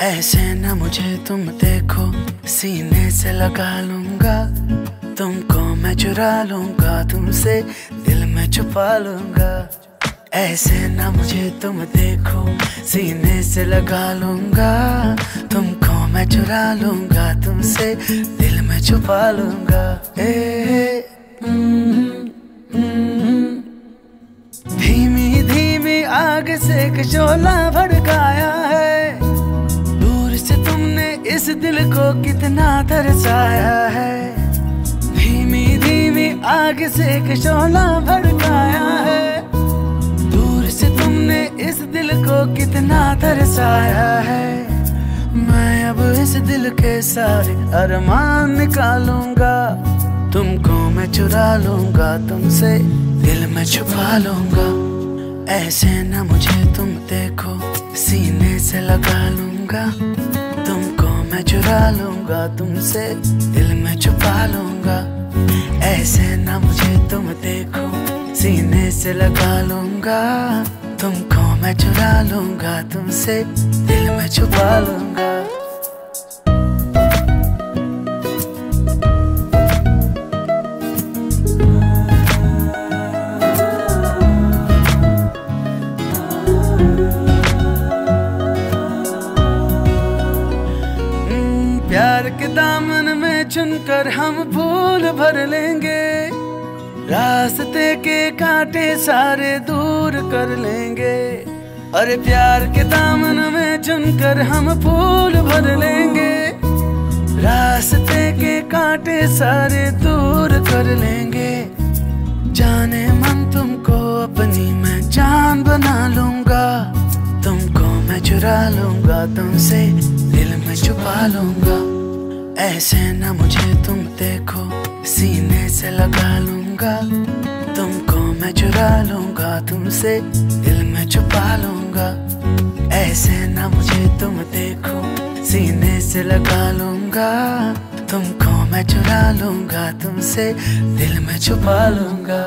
ऐसे ना मुझे तुम देखो, सीने से लगा लूंगा तुमको, मैं चुरा लूंगा तुमसे, दिल में छुपा लूंगा। ऐसे ना मुझे तुम देखो, सीने से लगा लूंगा तुमको, मैं चुरा लूंगा तुमसे, दिल में छुपा लूंगा। धीमी धीमी आग से एक शोला भड़काया है, इस दिल को कितना तरसाया है। धीमी धीमी आग से एक शोला भड़काया है, दूर से तुमने इस दिल को कितना तरसाया है। मैं अब इस दिल के सारे अरमान निकालूंगा, तुमको मैं चुरा लूंगा तुमसे, दिल में छुपा लूंगा। ऐसे ना मुझे तुम देखो, सीने से लगा लूंगा तुमको, मैं चुरा लूंगा तुमसे, दिल में छुपा लूंगा। ऐसे ना मुझे तुम देखो, सीने से लगा लूंगा तुमको, मैं चुरा लूंगा तुमसे, दिल में छुपा लूंगा। प्यार के दामन में चुनकर हम फूल भर लेंगे, रास्ते के कांटे सारे दूर कर लेंगे। अरे प्यार के दामन में चुनकर हम फूल भर लेंगे, रास्ते के कांटे सारे दूर कर लेंगे। जाने मन तुमको अपनी मैं जान बना लूंगा, तुमको मैं चुरा लूंगा तुमसे, दिल में छुपा लूंगा। ऐसे ना मुझे तुम देखो, सीने से लगा लूंगा तुमको, मैं चुरा लूंगा तुमसे, दिल में छुपा लूंगा। ऐसे ना मुझे तुम देखो, सीने से लगा लूंगा तुमको, मैं चुरा लूंगा तुमसे, दिल में छुपा लूंगा।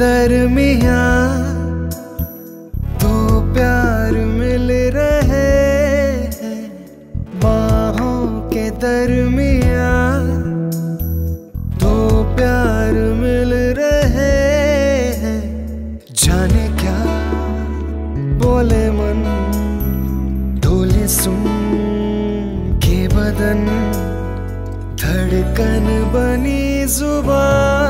दरमिया तू प्यार मिल रहे हैं, बाहों के दरमिया तू प्यार मिल रहे हैं। जाने क्या बोले मन, डोले सुन के बदन, धड़कन बनी जुबान।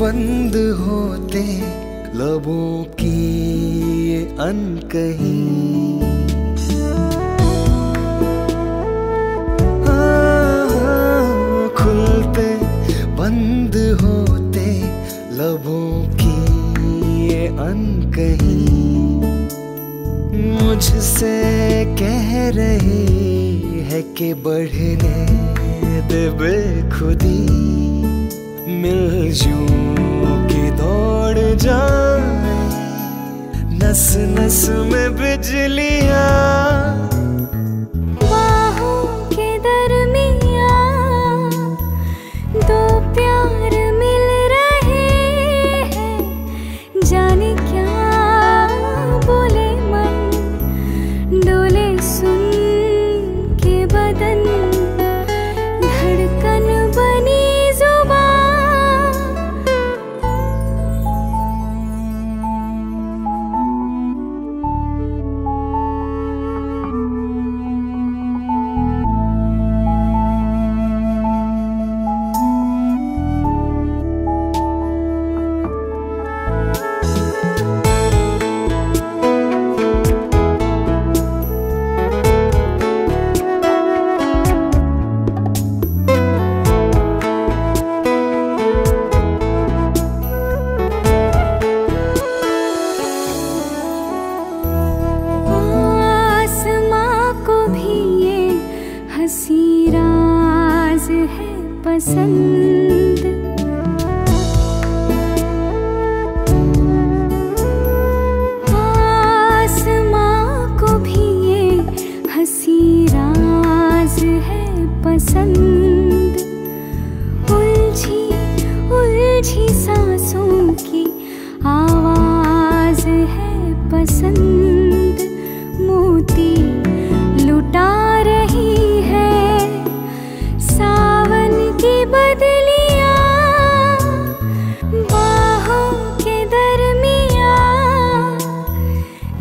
बंद होते लबों की ये अनकही, खुलते बंद होते लबों की ये अनकही, मुझसे कह रही है कि बढ़ने दे बेखुदी, मिल जूं के दौड़ जाए नस नस में बिजलियाँ पसंद आसमां को भी ये हंसी राज है पसंद। उलझी उलझी सांसों की आवाज है पसंद। मोती लुटा रही है सावन की बदलियाँ बाहों के दरमियाँ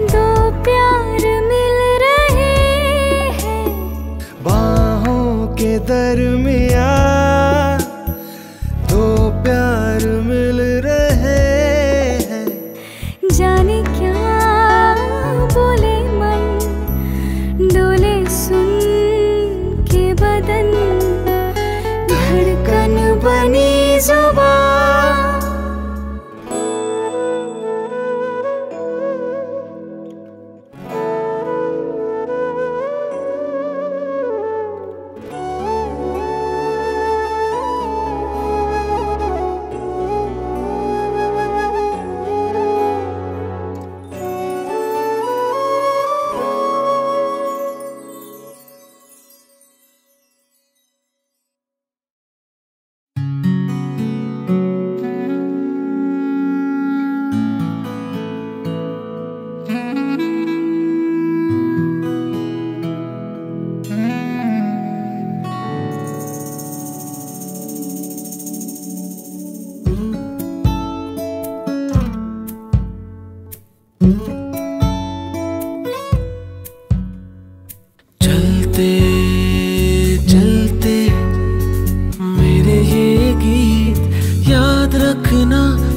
दो प्यार मिल रहे हैं। बाहों के दरमियाँ दो प्यार मिल रहे हैं। जाने क्या बोले मन डोले सुन के बदन धड़कन बनी जुबां।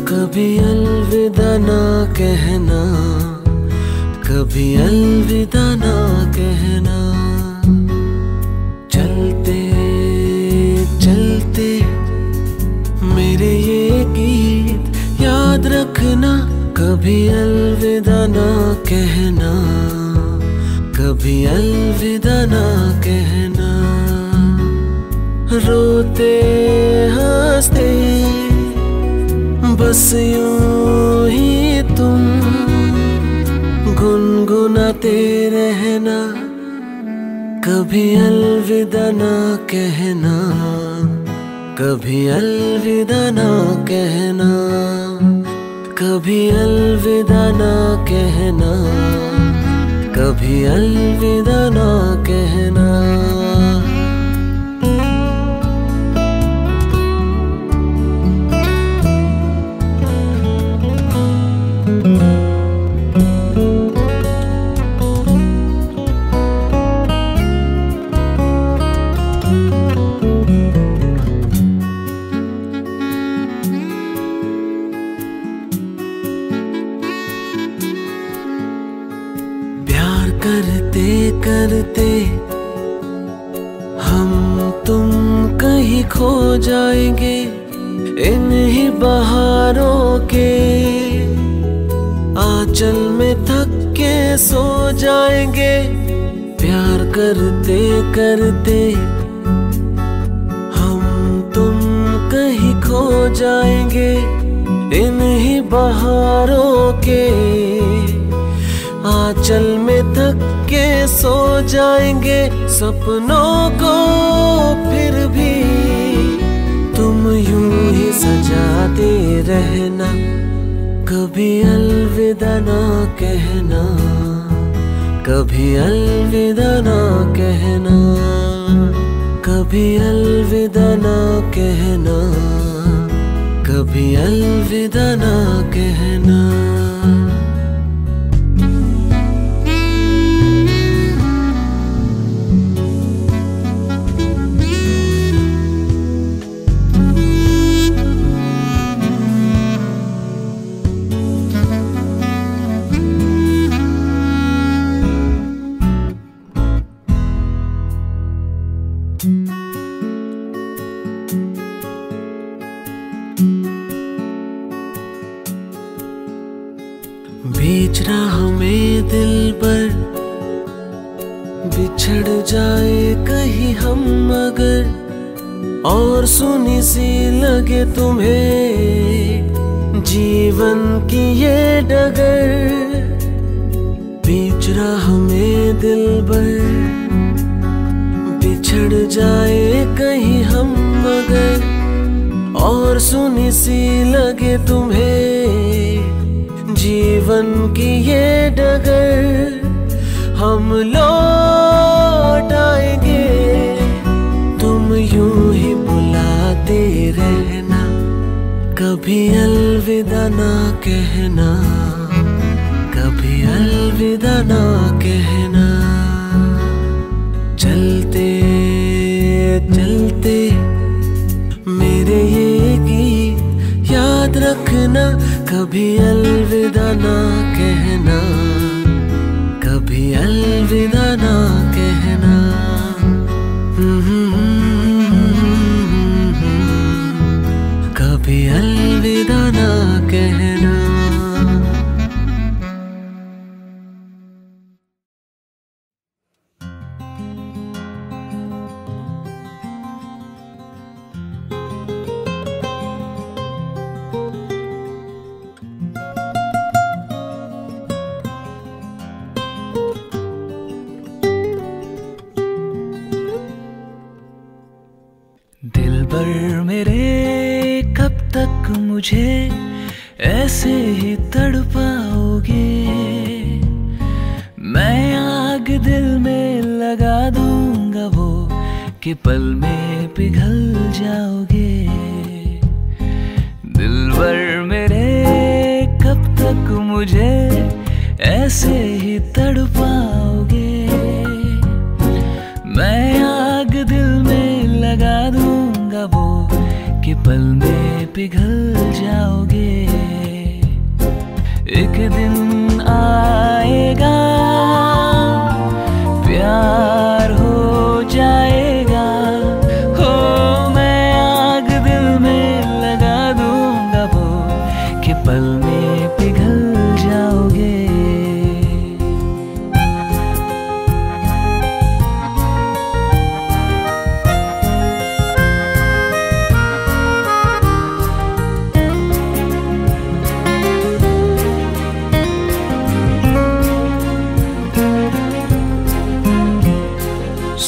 कभी अलविदा ना कहना, कभी अलविदा ना कहना। चलते चलते मेरे ये गीत याद रखना, कभी अलविदा ना कहना, कभी अलविदा ना कहना। रोते हंसते बस यूं ही तुम गुनगुनाते रहना, कभी अलविदा ना कहना, कभी अलविदा ना कहना, कभी अलविदा ना कहना, कभी अलविदा ना कहना। करते हम तुम कहीं खो जाएंगे इन्हीं बहारों के आंचल में, थक के सो जाएंगे। प्यार करते करते हम तुम कहीं खो जाएंगे इन्हीं बहारों के चल में थक के सो जाएंगे सपनों को फिर भी तुम यूं ही सजाते रहना, कभी अलविदा ना कहना, कभी अलविदा ना कहना, कभी अलविदा ना कहना, कभी अलविदा ना कहना। बीच राह में दिल पर बिछड़ जाए कहीं हम मगर, और सुनी सी लगे तुम्हें जीवन की ये डगर। बीच राह में दिल पर बिछड़ जाए कहीं हम मगर, और सुनी सी लगे तुम्हें जीवन की ये डगर। हम लौट आएंगे तुम यूं ही बुलाते रहना, कभी अलविदा ना कहना, कभी अलविदा ना कहना। चलते चलते मेरे ये गीत याद रखना, कभी अलविदा ना कहना, कभी अलविदा ना कहना। कभी अलविदा ना कहना। मुझे ऐसे ही तड़पाओगे, मैं आग दिल में लगा दूंगा वो कि पल में पिघल जाओगे। दिलवर मेरे कब तक मुझे ऐसे ही तड़पाओगे, मैं आग दिल में लगा दूंगा वो कि पल में पिघल जाओगे। एक दिन आएगा प्यार हो जाएगा, हो मैं आग दिल में लगा दूंगा वो कि पल में पिघल जाओगे।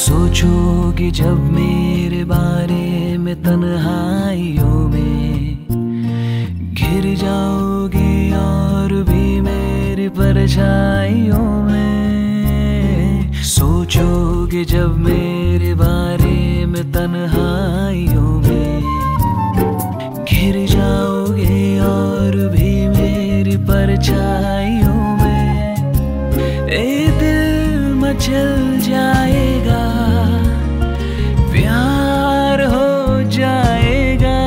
सोचोगे जब मेरे बारे में तन्हाइयों में घिर जाओगे, और भी मेरी परछाइयों में। सोचोगे जब मेरे बारे में तन्हाइयों में घिर जाओगे, और भी मेरी परछाइयों में। ए दिल मचल जाएगा, प्यार हो जाएगा।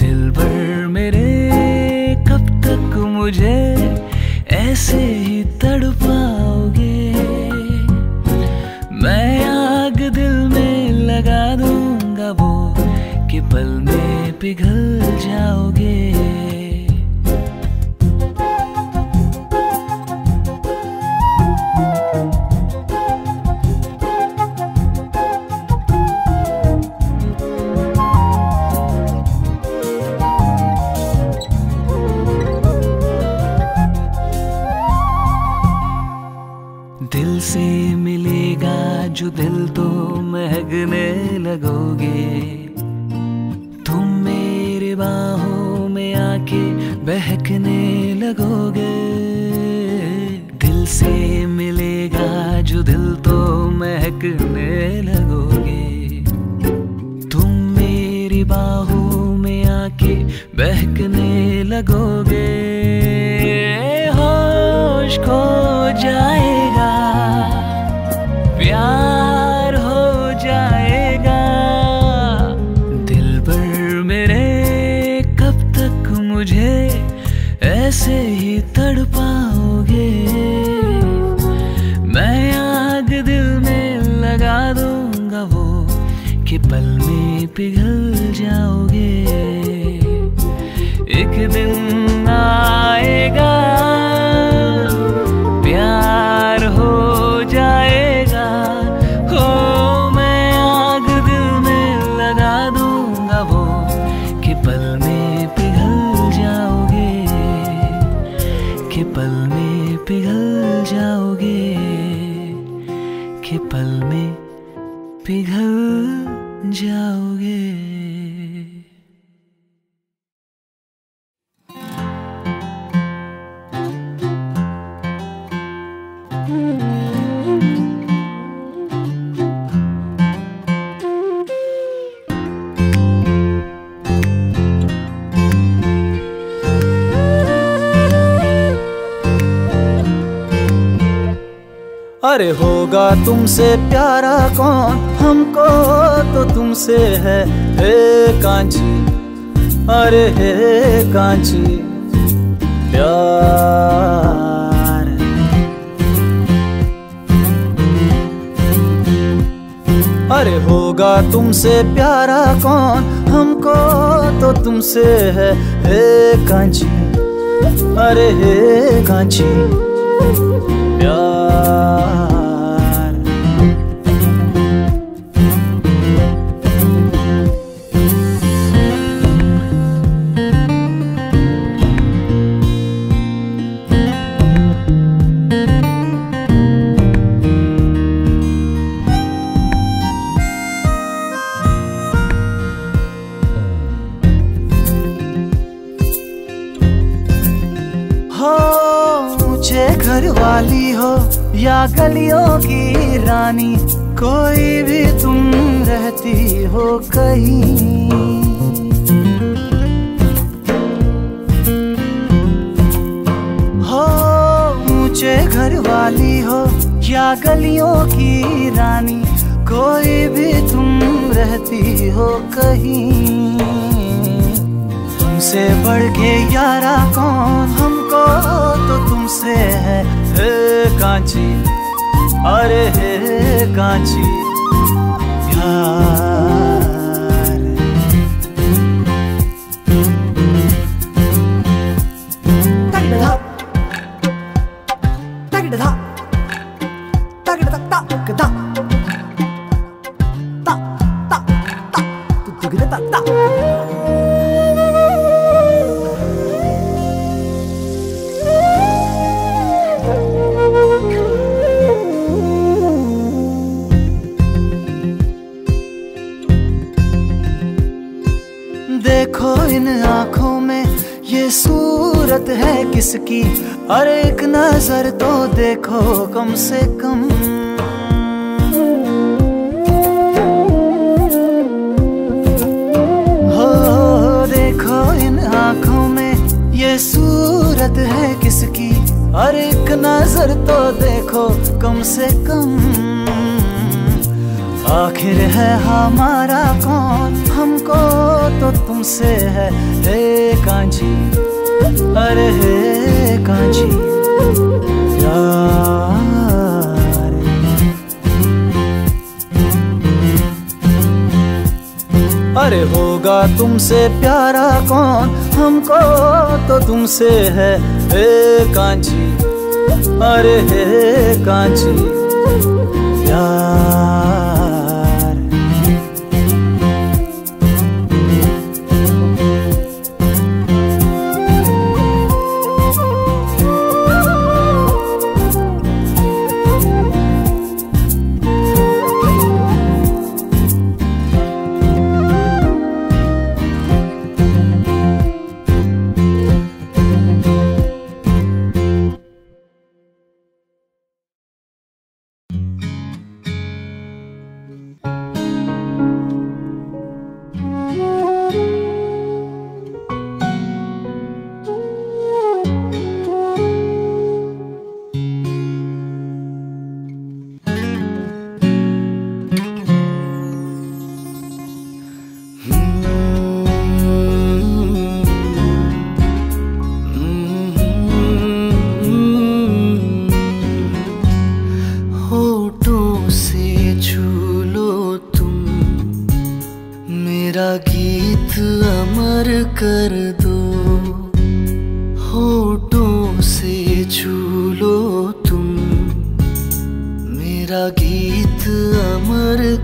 दिल भर मेरे कब तक मुझे ऐसे ही तड़पाओगे, मैं आग दिल में लगा दूंगा वो कि पल में पिघल जाओगे। समझो दिल तो महकने लगोगे, तुम मेरे बाहों में आके बहकने लगोगे। दिल से मिलेगा जो दिल तो महकने लगोगे, तुम मेरी बाहों में आके बहकने लगोगे। होश खो जाएगा, प्यार हो जाएगा, दिल पर मेरे कब तक मुझे ऐसे ही तड़पाओगे। मैं आग दिल में लगा दूंगा वो कि पल में पिघल जाओगे। एक दिन आएगा प्यार हो जाएगा, पल में पिघल जाओगे, के पल में पिघल जाओगे। अरे होगा तुमसे प्यारा कौन, हमको तो तुमसे है हे कांची, अरे हे कांची प्यार। अरे होगा तुमसे प्यारा कौन, हमको तो तुमसे है हे कांची, अरे हे कांची प्यार। घरवाली हो या गलियों की रानी, कोई भी तुम रहती हो कहीं। हो ऊंचे घरवाली हो या गलियों की रानी, कोई भी तुम रहती हो कहीं। तुमसे बढ़ के यारा कौन, हमको तो तुमसे है हे कांची, अरे हे कांची प्यार। तगड़ा तगड़ा तगड़ा तगड़ा ता ता ता तगड़ा ता ता। देखो इन आँखों में ये सूरत है किसकी, अरे एक नजर तो देखो कम से कम। हो देखो इन आँखों में ये सूरत है किसकी, अरे एक नजर तो देखो कम से कम। आखिर है हमारा कौन, हमको तो तुमसे है हे कांची, अरे हे कांची यार। अरे होगा तुमसे प्यारा कौन, हमको तो तुमसे है हे कांची, अरे हे कांची यार।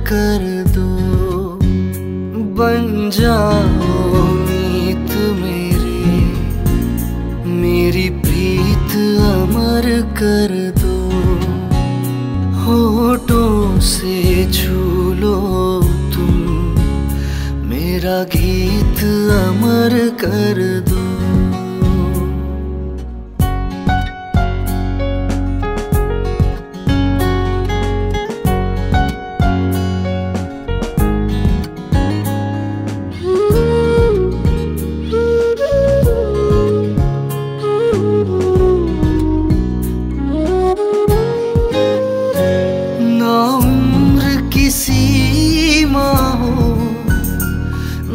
कर दो, बन जाओ मीत मेरे, मेरी प्रीत अमर कर दो। होठों से छू लो तुम, मेरा गीत अमर कर दो।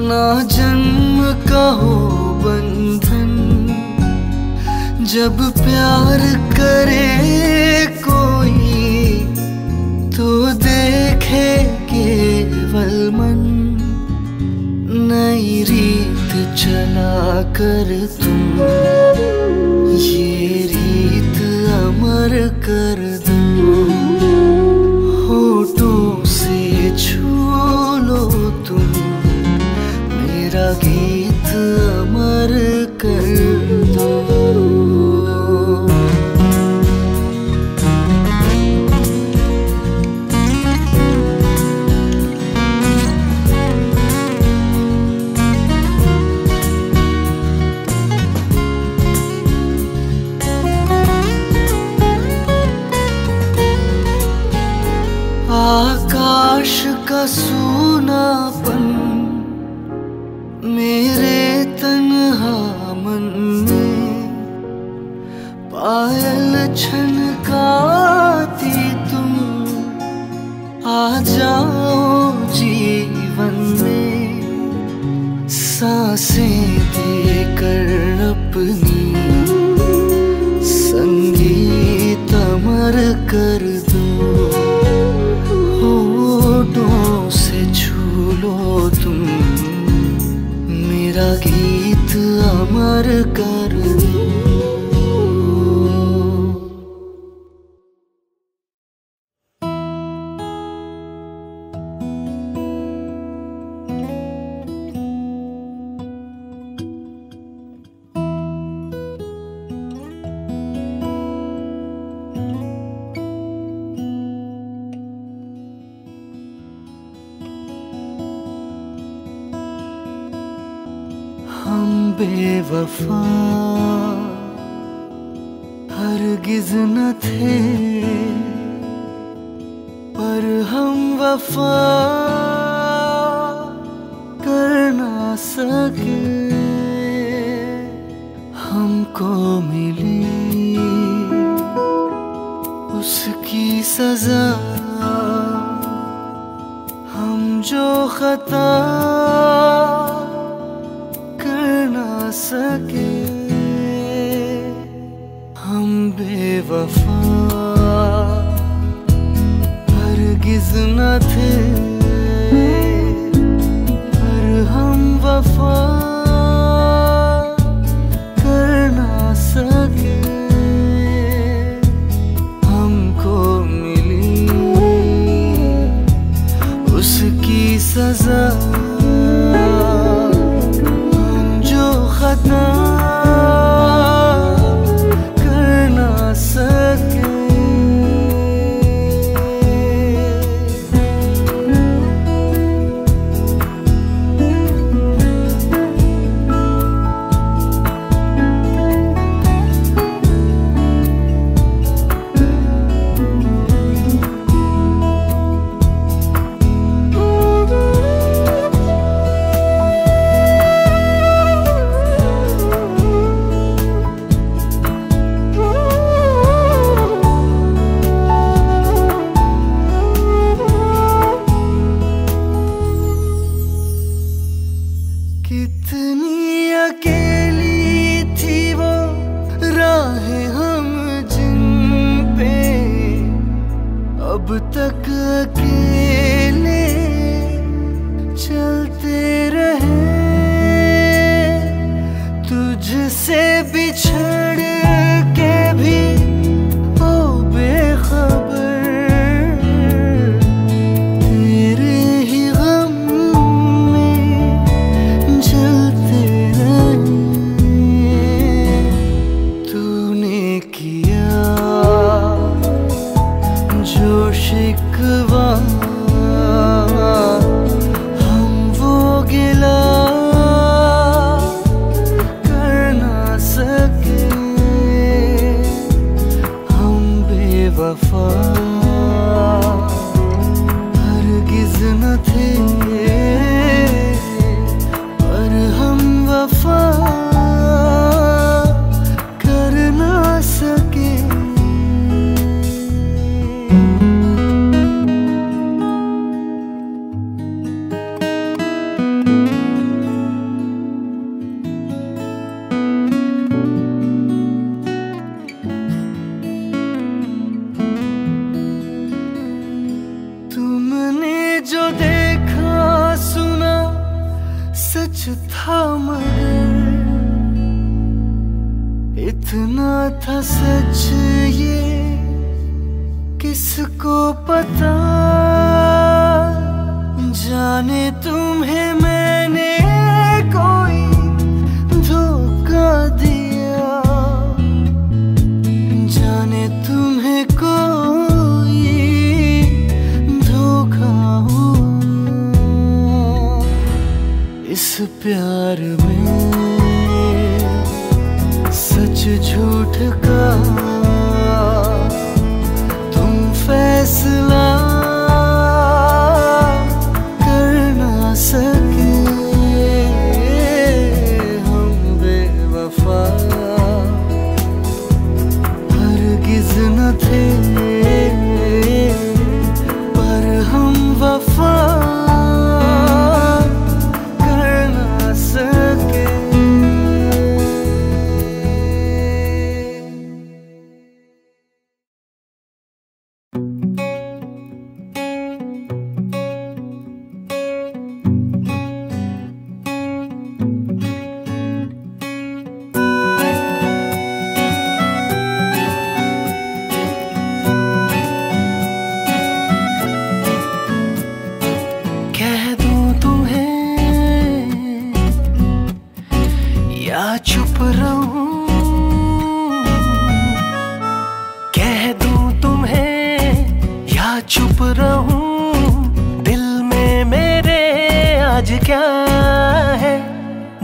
ना जन्म का हो बंधन, जब प्यार करे कोई तो देखे केवल मन। नई रीत चला कर तुम, ये रीत अमर कर दो। होठों से छू लो तुम, मेरा गीत अमर कर दो। आकाश का सूनापन मेरे तन्हा मन में, पायल छनकाती तुम, आ जाओ जीवन में। सांसें देकर अपनी, संगीत अमर कर दो। होठों से छू लो तुम, मेरा गीत अमर कर दो। बेवफा हरगिज न थे, पर हम वफा कर ना सके। हमको मिली उसकी सजा, हम जो खता सके। हम बेवफा हरगिज न थे, पर हम वफा कर ना सके। हमको मिली उसकी सजा, तेरे इतना था सच ये किसको पता, जाने तुम्हें मैंने कोई धोखा दिया, जाने तुम्हें कोई धोखा हुआ इस प्यार में। सच झूठ का तुम फैसला कर ना सके, हम बेवफा हरगिज़ न थे पर हम वफा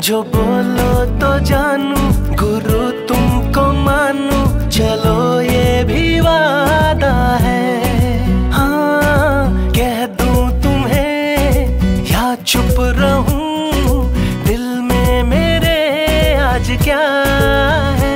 जो बोलो तो जानू गुरु तुमको मानू, चलो ये भी वादा है। हाँ कह दूं तुम्हें या चुप रहूं, दिल में मेरे आज क्या है,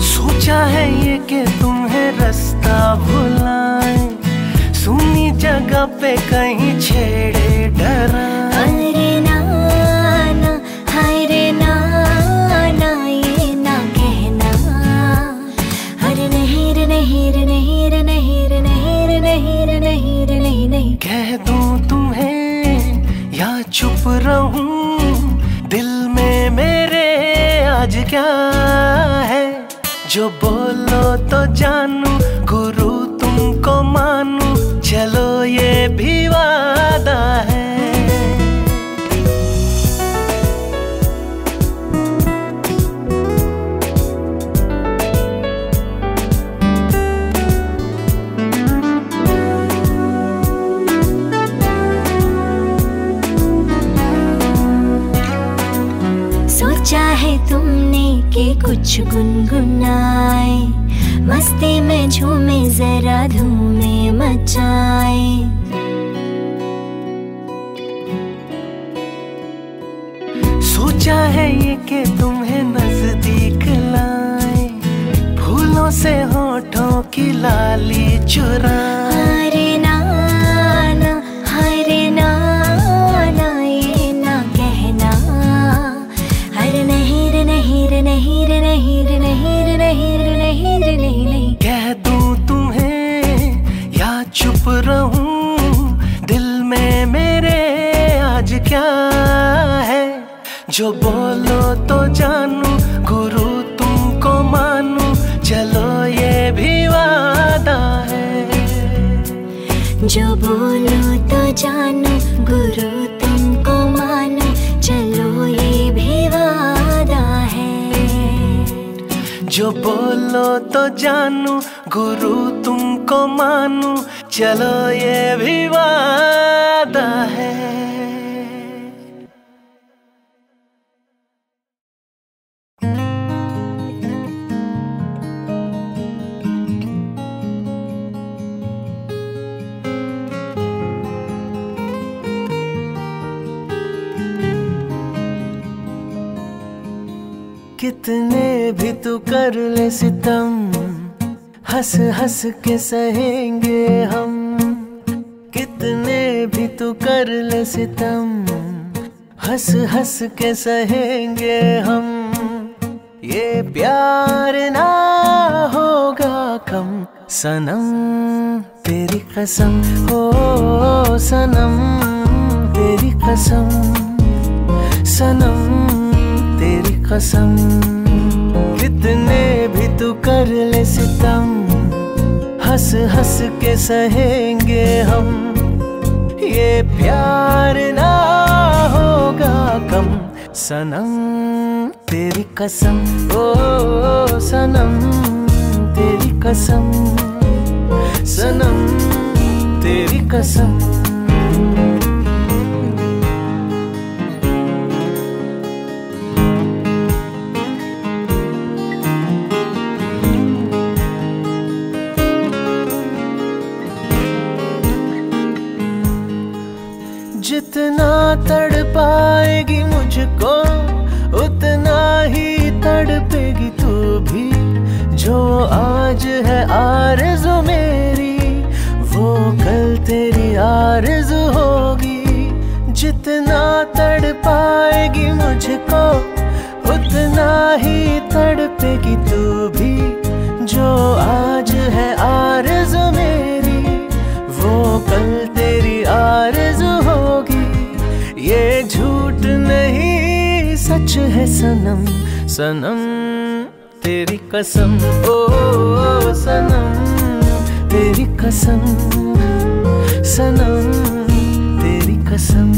सोचा है ये कि तुम्हें रास्ता भुलाए, सुनी जगह पे कहीं छेड़े डराए। अरे नाना हरे नाना ये ना कहना, हरे नहीर नहीर नहीर नहीर नहीर नहीर नहीर नहीं नहीं। कह दूं तुम्हें या चुप रहूं, दिल में मेरे आज क्या है, जो बोलो तो जानू गुरु तुमको मानू, चलो ये भी वादा है। कुछ गुनगुनाए, मस्ती में झूमे जरा धूमे मचाए। सोचा है ये कि तुम्हें नजदीक लाए, फूलों से होठों की लाली चुराए। कह दूं तुम्हें या चुप रहूं, दिल में मेरे आज क्या है, जो बोलो तो जानू गुरु तुमको मानू, चलो ये भी वादा है। जो बोलो तो जानू गुरु तुमको मानू, चलो ये भी वादा है। जो बोलो तो जानू गुरु तुमको मानू, चलो ये भी वादा है। कितने भी तू कर ले सितम, हंस हंस के सहेंगे हम। कितने भी तू कर ले सितम, हंस हंस के सहेंगे हम। ये प्यार ना होगा कम सनम तेरी कसम, हो सनम तेरी कसम, सनम तेरी कसम। कितने भी तू कर ले सितम, हंस हंस के सहेंगे हम। ये प्यार ना होगा कम सनम तेरी कसम, ओ सनम तेरी कसम, सनम तेरी कसम। जितना तड़पाएगी मुझको उतना ही तड़पेगी तू भी। जो आज है आरज़ू मेरी वो कल तेरी आरज़ू होगी। जितना तड़पाएगी मुझको उतना ही तड़पेगी तू भी। जो आज है आरज़ू मेरी वो कल तेरी आरज़ू होगी। ये झूठ नहीं सच है सनम, सनम तेरी कसम, ओ सनम तेरी कसम, सनम तेरी कसम।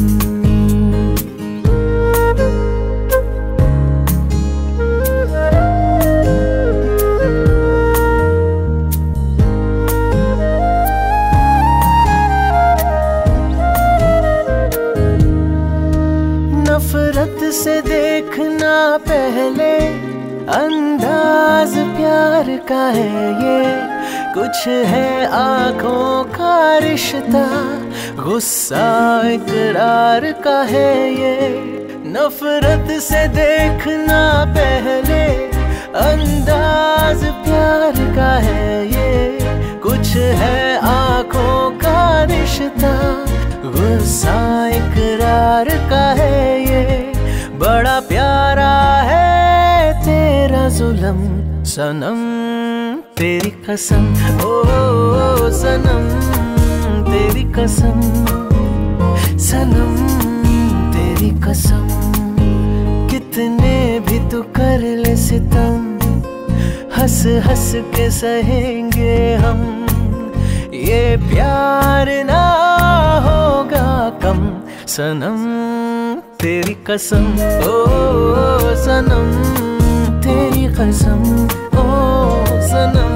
से देखना पहले अंदाज प्यार का है, ये कुछ है आँखों का रिश्ता, गुस्सा इकरार का है। ये नफरत से देखना पहले अंदाज प्यार का है, ये कुछ है आँखों का रिश्ता, गुस्सा इकरार का है। ये बड़ा प्यारा है तेरा जुल्म सनम तेरी कसम, ओ सनम तेरी कसम, सनम तेरी कसम। कितने भी तू कर ले सितम, हंस हंस के सहेंगे हम। ये प्यार ना होगा कम सनम तेरी कसम, ओ सनम तेरी कसम, ओ सनम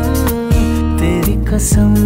तेरी कसम।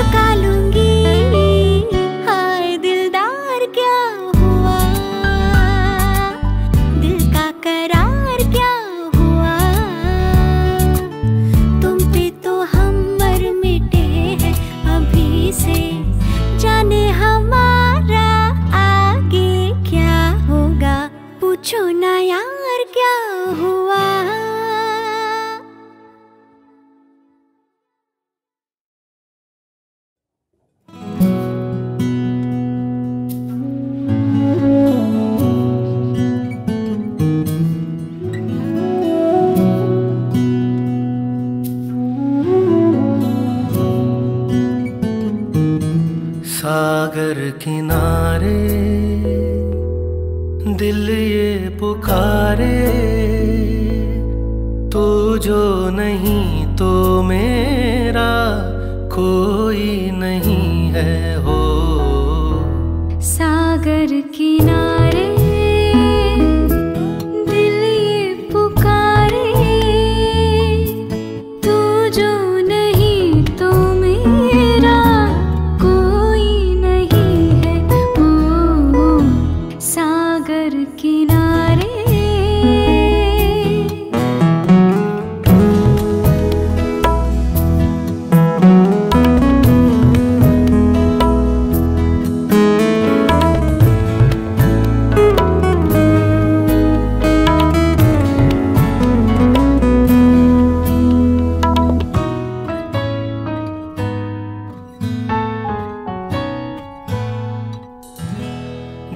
चुका लूंगी। हाय दिलदार क्या हुआ, दिल का करार क्या हुआ, तुम पे तो हम मर मिटे हैं अभी से, जाने हमारा आगे क्या होगा। पूछो ना यार क्या हुआ। सागर किनारे दिल ये पुकारे, तू जो नहीं तो मेरा कोई नहीं है हो। सागर किनारे दिल ये पुकारे, तू जो नहीं तो मेरा कोई नहीं है हो। सागर किनारे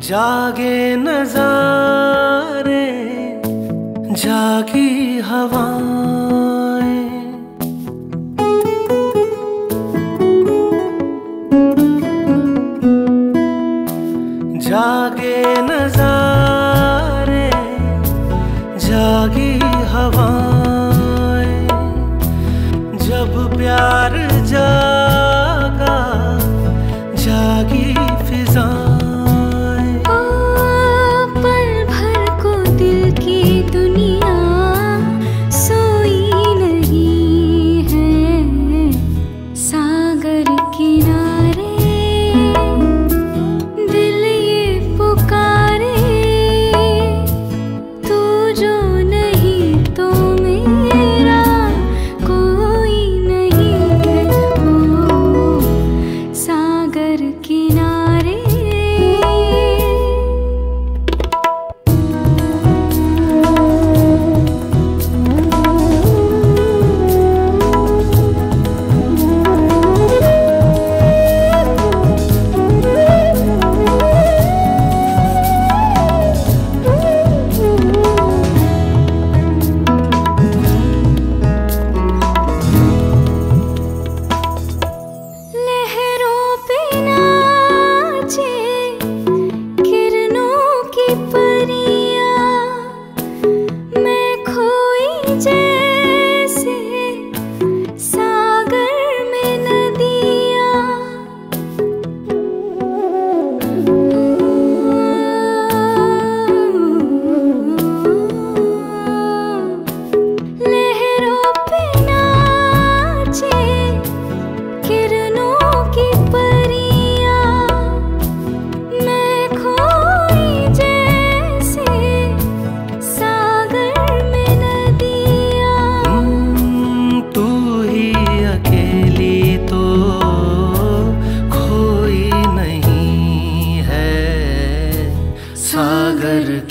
जागे नजारे, जागी हवाएं, जागे नजारे, जागी हवाएं। जब प्यार जागा, जागी फिजा,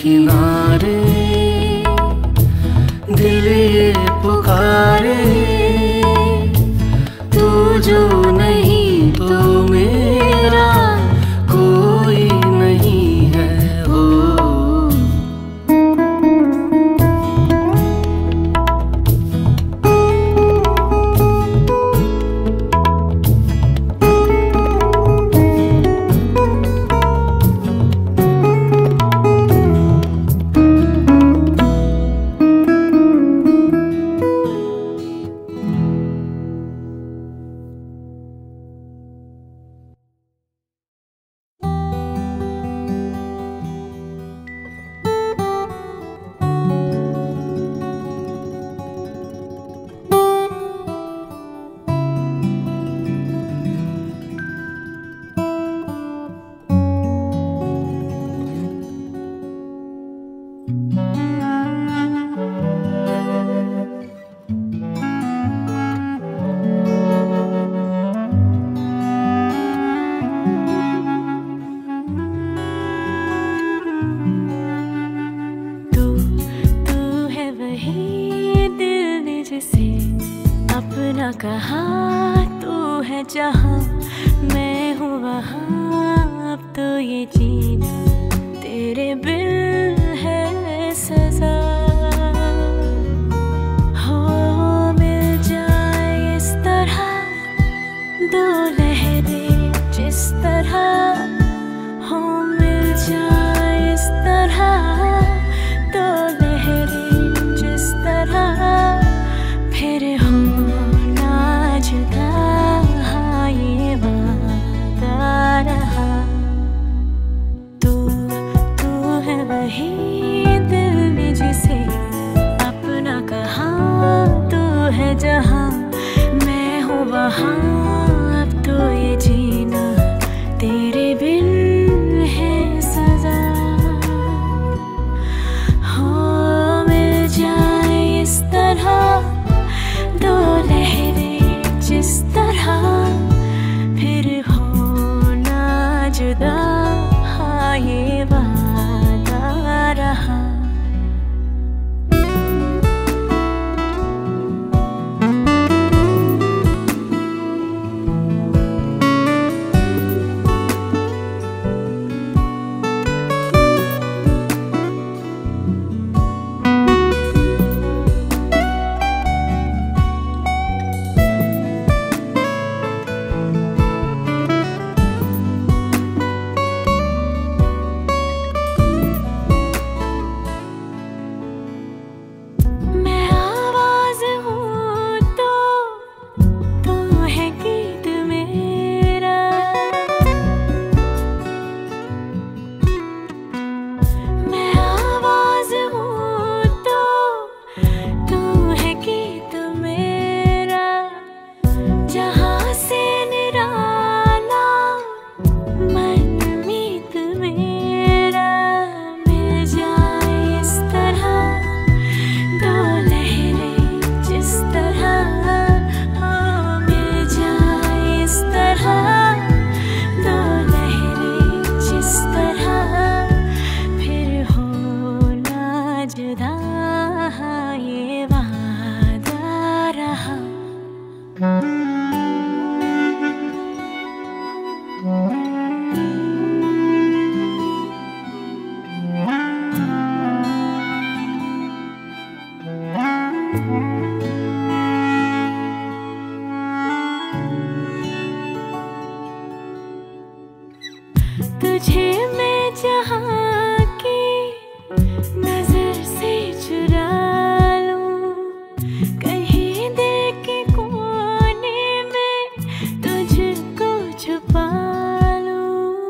किनारे दिल ये पुकारे, तू जो नहीं तो मेरा कोई नहीं है हो। तुझे मैं जहाँ की नजर से चुरा लूं, कहीं देख के कोने में तुझको छुपा लूं।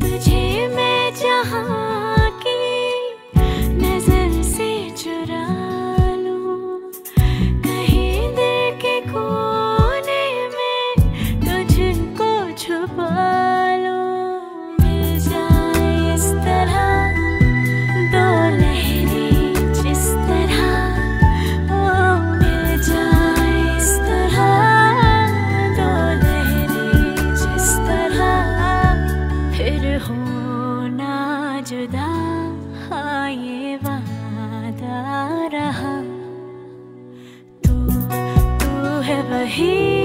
तुझे मैं जहाँ जुदा, हाँ ये वादा रहा। तू है वही।